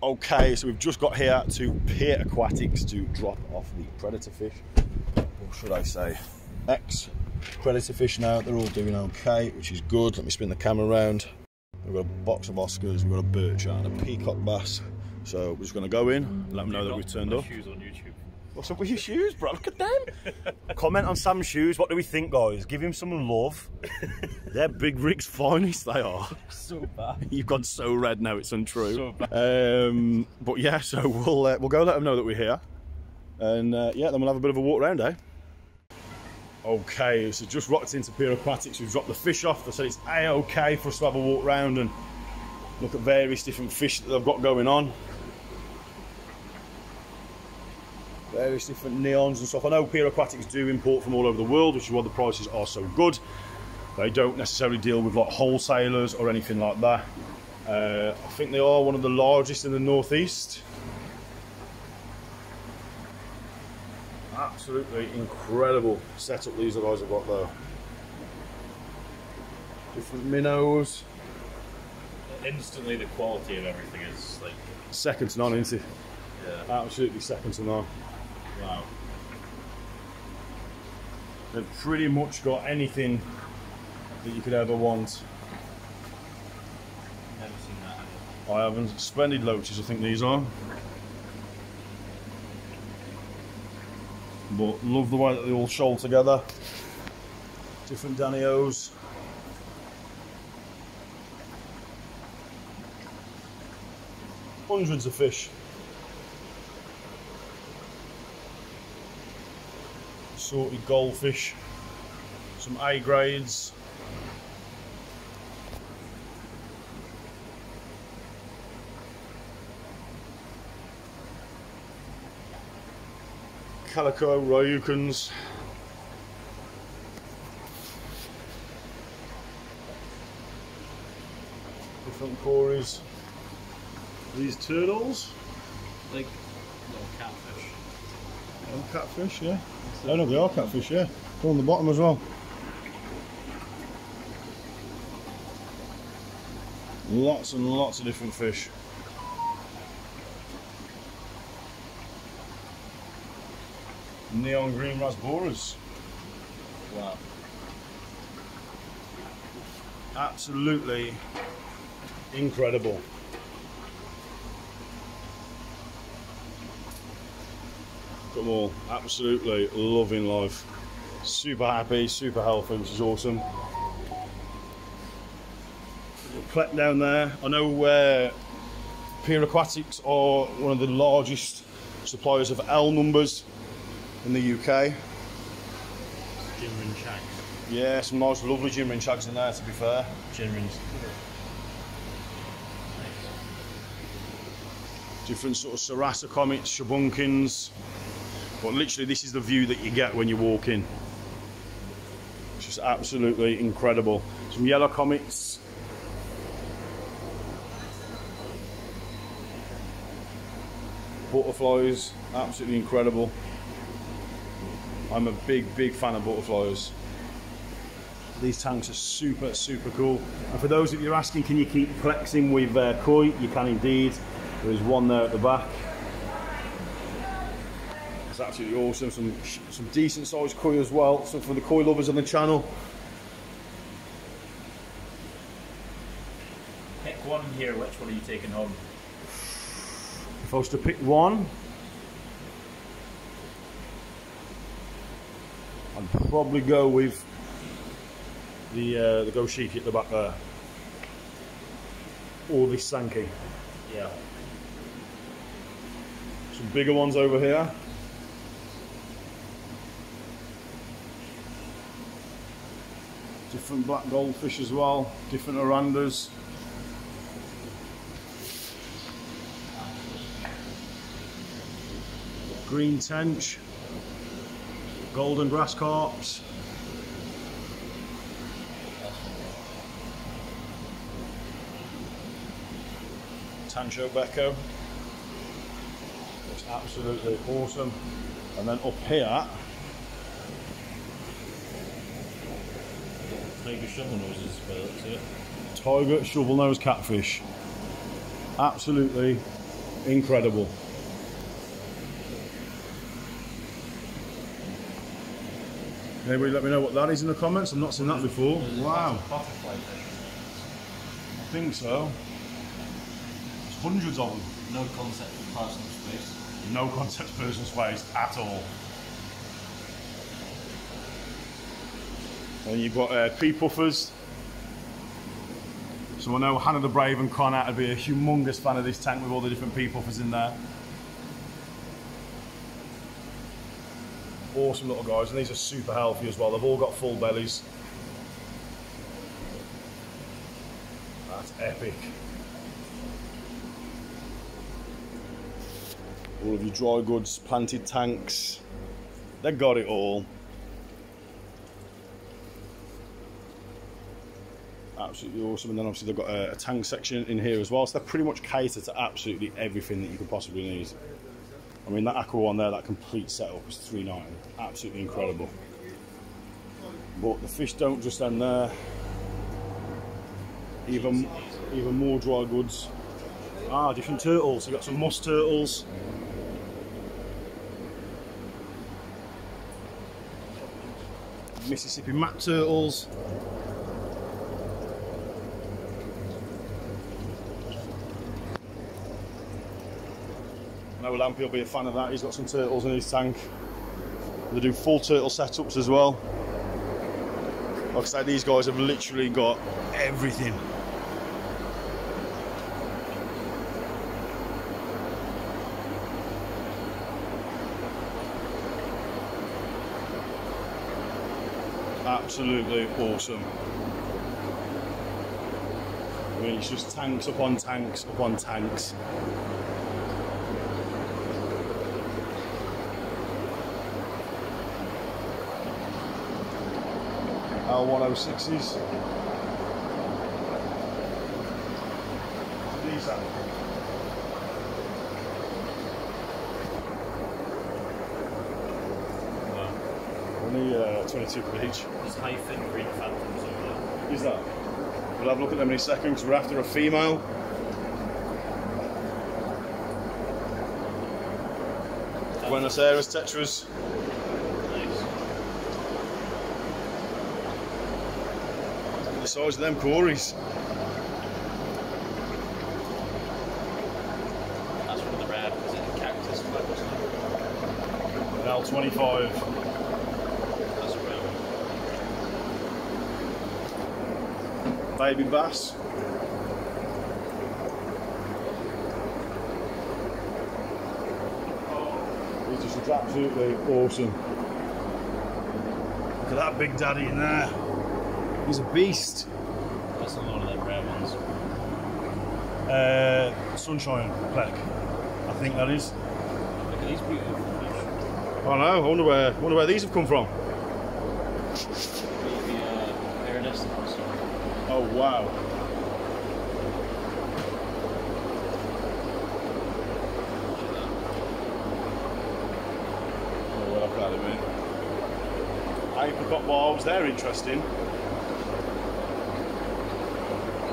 Okay, so we've just got here to Pier Aquatics to drop off the predator fish, or should I say ex-predator fish now. They're all doing okay, which is good. Let me spin the camera around. We've got a box of Oscars, we've got a birch and a peacock bass. So we're just going to go in and let them know that we've turned up. Shoes on YouTube. What's up with your shoes, bro? Look at them. Comment on Sam's shoes. What do we think, guys? Give him some love. They're Big Rick's finest, they are. So bad. You've gone so red now, it's untrue. So bad. But yeah, so we'll go let them know that we're here. And yeah, then we'll have a bit of a walk around, eh? Okay, so just rocked into Pier Aquatics. We've dropped the fish off. They said it's A-okay for us to have a walk around and look at various different fish that they've got going on. Various different neons and stuff. I know Pier Aquatics do import from all over the world, which is why the prices are so good. They don't necessarily deal with like wholesalers or anything like that. I think they are one of the largest in the northeast. Absolutely incredible setup these guys have got though. Different minnows. Instantly, the quality of everything is like second to none, isn't it? Yeah. Absolutely second to none. Wow. They've pretty much got anything that you could ever want. Never seen that. I haven't. Splendid loaches, I think these are. But love the way that they all shoal together. Different Danios. Hundreds of fish. Assorted goldfish. Some A grades. Calico, Ryukans. Different quarries. These turtles? Like little catfish. Little catfish, yeah. Oh no, they are catfish, yeah. They're on the bottom as well. Lots and lots of different fish. Neon green rasboras. Wow. Absolutely incredible. Got them all. Absolutely loving life. Super happy, super healthy, which is awesome. Plec down there. I know Pier Aquatics are one of the largest suppliers of L numbers in the UK. Gymrin shags. Yeah, some nice lovely gymrin shags in there to be fair. Gymrins. Nice. Different sort of Sarasa comets, shabunkins. But literally this is the view that you get when you walk in. It's just absolutely incredible. Some yellow comets. Butterflies, absolutely incredible. I'm a big fan of butterflies. These tanks are super cool. And for those of you asking, can you keep flexing with koi? You can indeed. There is one there at the back. It's absolutely awesome. Some decent sized koi as well. So for the koi lovers on the channel. Pick one here. Which one are you taking home? If I was to pick one, I'd probably go with the Goshiki at the back there, or the Sankey. Yeah. Some bigger ones over here. Different black goldfish as well. Different orandas. Green tench. Golden grass carps. Tancho Becco. It's absolutely awesome. And then up here. Tiger shovel noses, Tiger shovel nose catfish. Absolutely Incredible. Anybody let me know what that is in the comments? I've not seen that before. Wow. I think so. There's hundreds of them. No concept of personal space. No concept of personal space at all. And you've got pea puffers. So I know Hannah the Brave and Connaught would be a humongous fan of this tank with all the different pea puffers in there. Awesome little guys, and these are super healthy as well. They've all got full bellies. That's epic. All of your dry goods, planted tanks, they got it all. Absolutely awesome. And then obviously they've got a tank section in here as well, so they pretty much cater to absolutely everything that you could possibly need. I mean, that aqua one there, that complete setup was $3.90. Absolutely incredible. But the fish don't just end there. Even more dry goods. Ah, different turtles. We've got some musk turtles. Mississippi mat turtles. I know Lampy will be a fan of that. He's got some turtles in his tank. They do full turtle setups as well. Like I say, these guys have literally got everything. Absolutely awesome. I mean, it's just tanks upon tanks upon tanks. L106s. These are. Only 22 for each. There's hyphen green phantoms over there. Is that? We'll have a look at them in a second because we're after a female. Buenos Aires tetras. Size of them Coreys. That's one of the rare, is it a cactus? An L25. That's a rare one. Baby bass. These are just absolutely awesome. Look at that big daddy in there. He's a beast. That's a lot of them rare ones. Sunshine Black, I think that is. Look at these beautiful fish. I know, I wonder where these have come from. Maybe iridescent or something. Oh wow. Look at that. Oh, well, apricot barbs, they're interesting.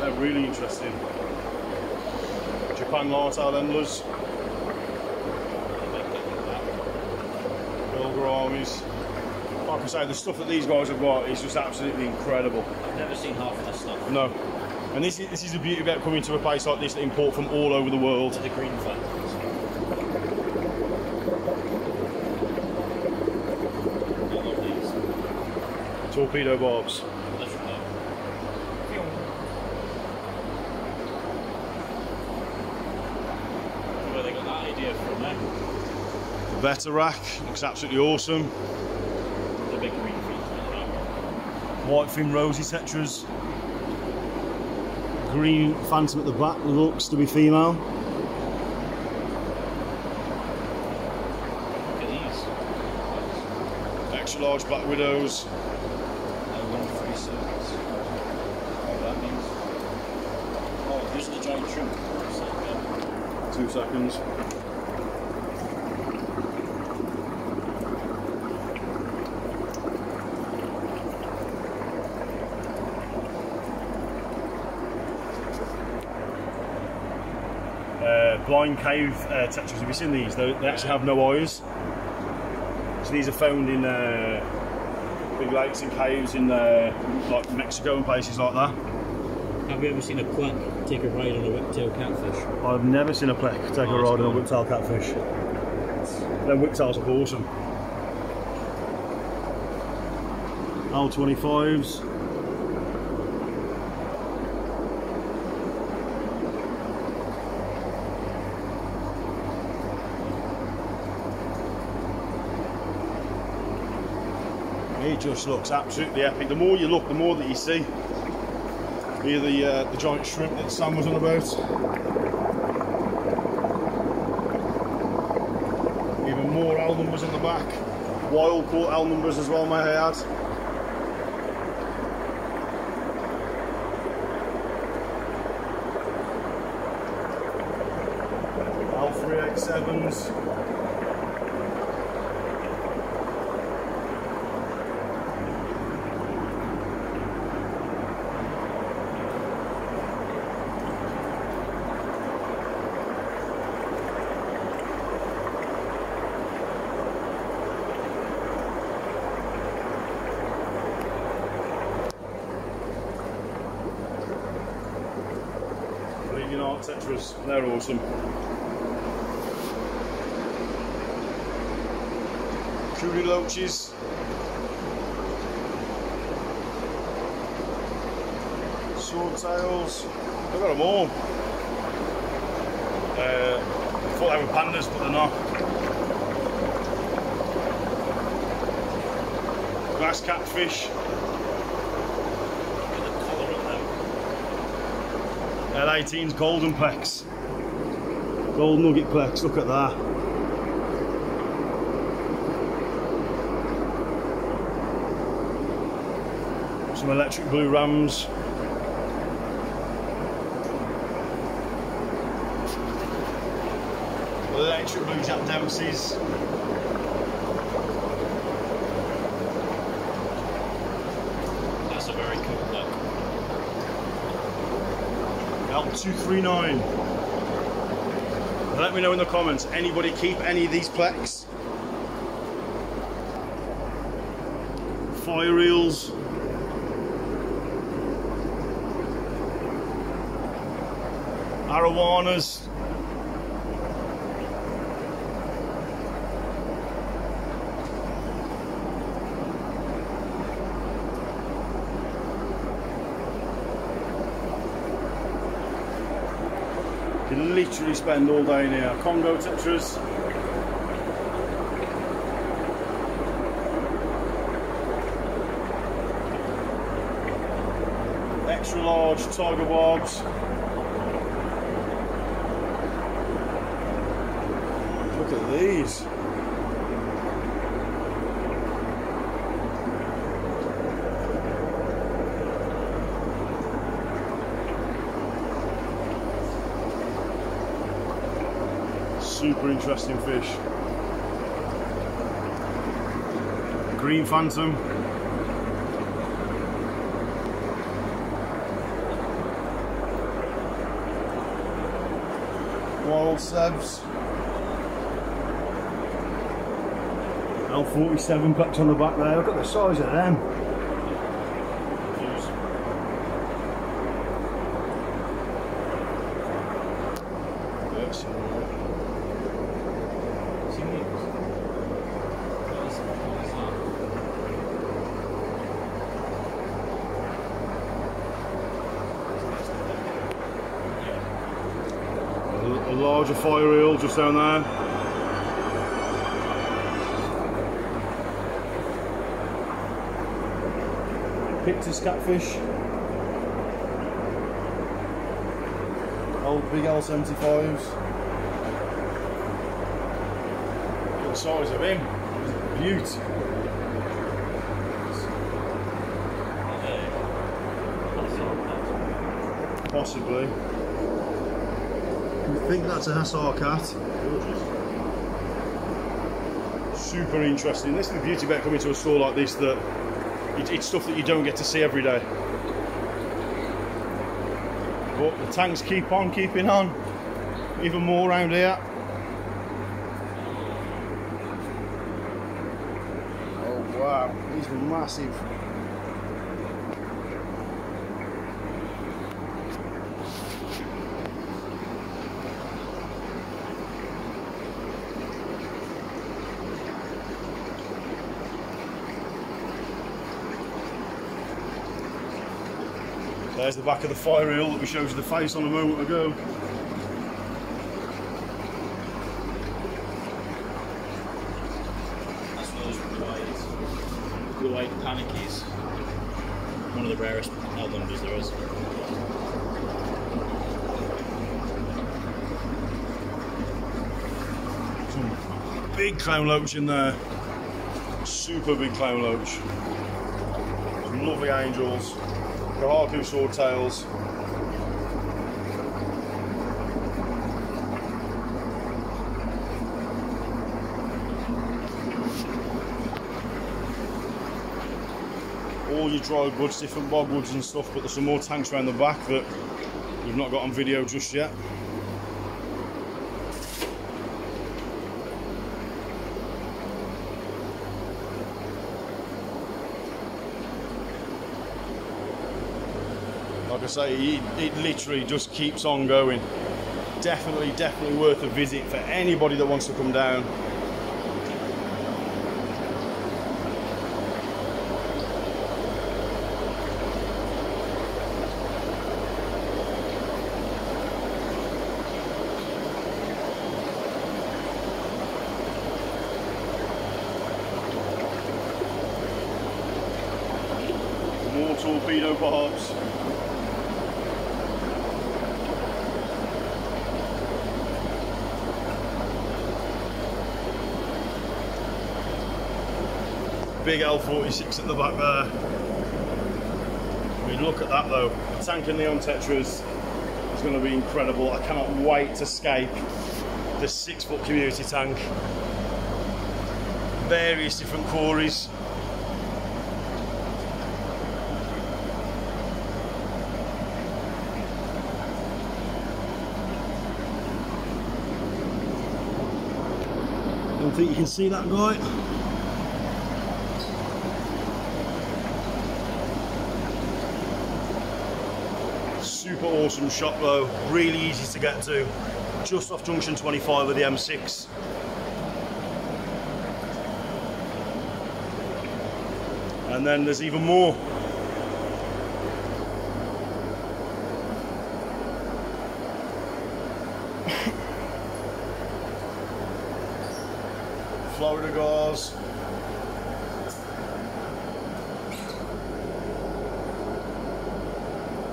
They're really interesting. Japan lartail endlers. Bilger armies. Like I say, the stuff that these guys have got is just absolutely incredible. I've never seen half of this stuff. No. And this is the beauty about coming to a place like this that import from all over the world. The green phantoms. I love these. Torpedo barbs. Veterac looks absolutely awesome. The big green feet. Whitefin rosy tetras. Green phantom at the back looks to be female. Look at these. Extra large black widows. 136. Oh, that means. Oh, these are the giant shrimp. 2 seconds. blind cave tetras. Have you seen these? They actually have no eyes. So these are found in big lakes and caves in like Mexico and places like that. Have you ever seen a plaque take a ride on a whiptail catfish? I've never seen a plaque take a ride on a whiptail catfish. Them whiptails are awesome. L25s. It just looks absolutely epic. The more you look, the more that you see. Here the giant shrimp that Sam was on about. Even more owl numbers in the back. Wild caught owl numbers as well, may I add. L387s. Leading art tetras, they're awesome. Truly loaches. Sword tails. I've got them all. I thought they were pandas, but they're not. Glass catfish. L18's golden plex. Gold nugget plex, look at that. Some electric blue rams. Electric blue Jack Dempsey's. That's a very cool look. L239. Let me know in the comments, anybody keep any of these plex? Fire reels. Arowanas. You can literally spend all day in here. Congo tetras. Extra large tiger barbs. Look at these. Super interesting fish. Green phantom. Wild sebs. L47 plex on the back there, look at the size of them. A larger fire reel just down there. Pictus catfish. Old big L75s. Look at the size of him. He's a beaut. Possibly. I think that's a Hassar cat. Gorgeous. Super interesting. This is the beauty about coming to a store like this, that it's stuff that you don't get to see every day. But the tanks keep on keeping on. even more around here. Oh wow, these are massive. There's the back of the fire eel that we showed you the face on a moment ago. That's those blue-eyed panikies. One of the rarest outlanders there is. Some big clown loach in there. Super big clown loach. Some lovely angels. The harpoo sword tails. All your drywoods, different bogwoods and stuff, but there's some more tanks around the back that we've not got on video just yet. Like I say, it literally just keeps on going. Definitely worth a visit for anybody that wants to come down. More torpedo barbs. Big L46 at the back there. I mean, look at that though. The tank in Neon Tetras is going to be incredible. I cannot wait to scape this 6-foot community tank. Various different quarries. I don't think you can see that guy. Super awesome shop though, really easy to get to, just off junction 25 of the M6. And then there's even more. Florida gauze.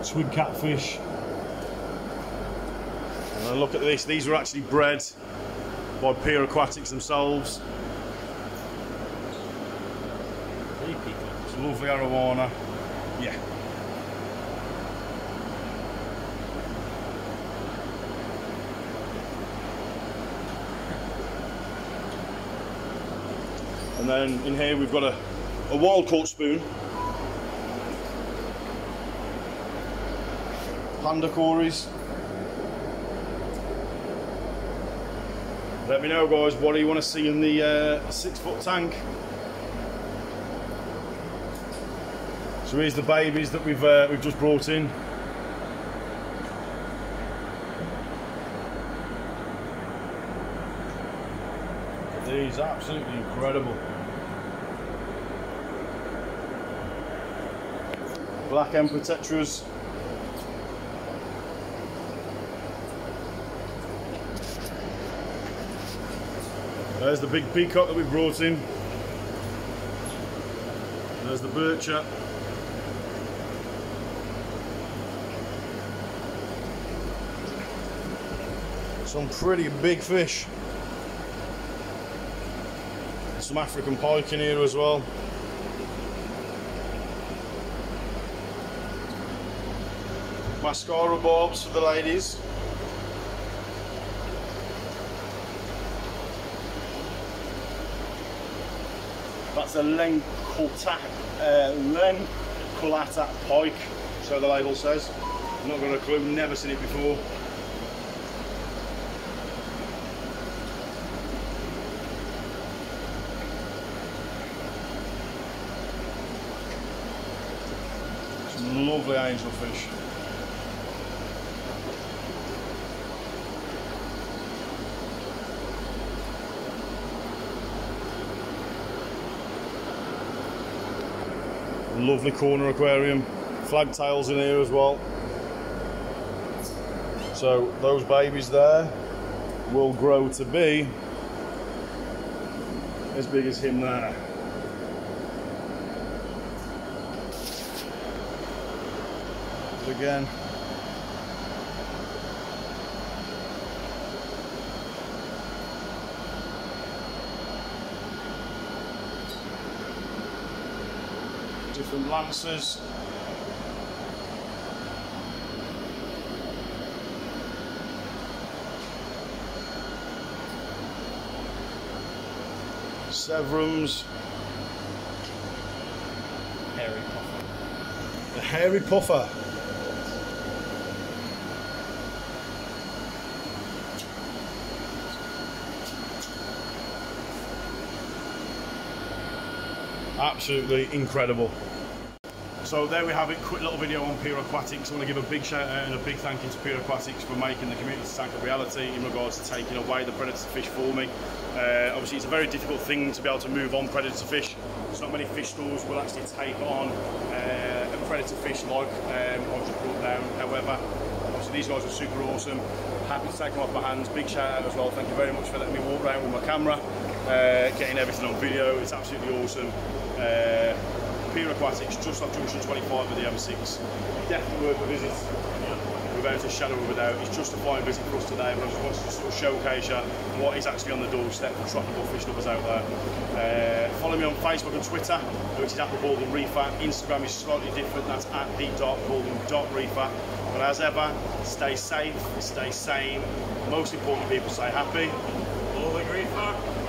Twig catfish. And look at this, these were actually bred by Pier Aquatics themselves. It's lovely arowana. Yeah. And then in here we've got a wild caught spoon. Panda quarries. Let me know guys, what do you want to see in the 6-foot tank? So here's the babies that we've just brought in. These are absolutely incredible. Black Emperor Tetras. There's the big peacock that we brought in. There's the bircher. Some pretty big fish. Some African pike in here as well. Mascara barbs for the ladies. That's a Lenkulata pike, so the label says. I'm not got a clue, never seen it before. lovely angelfish. Lovely corner aquarium. Flag tails in here as well. So those babies there will grow to be as big as him there. Again, different lances. Severums. Hairy puffer. The hairy puffer. Absolutely incredible. So there we have it, quick little video on Pier Aquatics. I want to give a big shout out and a big thank you to Pier Aquatics for making the community tank a reality in regards to taking away the predator fish for me. Obviously it's a very difficult thing to be able to move on predator fish. There's not many fish stores will actually take on a predator fish like I just brought down. However, obviously these guys are super awesome. Happy to take them off my hands. Big shout out as well. Thank you very much for letting me walk around with my camera, getting everything on video. It's absolutely awesome. Pier Aquatics, just off junction 25 of the M6. Definitely worth a visit, without a shadow of a doubt. It's just a fine visit for us today, but I just wanted to sort of showcase you what is actually on the doorstep for tropical fish lovers out there. Follow me on Facebook and Twitter, which is @TheBaldingReefer. Instagram is slightly different, that's @the.balding.reefer. But as ever, stay safe, stay sane. Most important, people stay happy. Balding Reefer.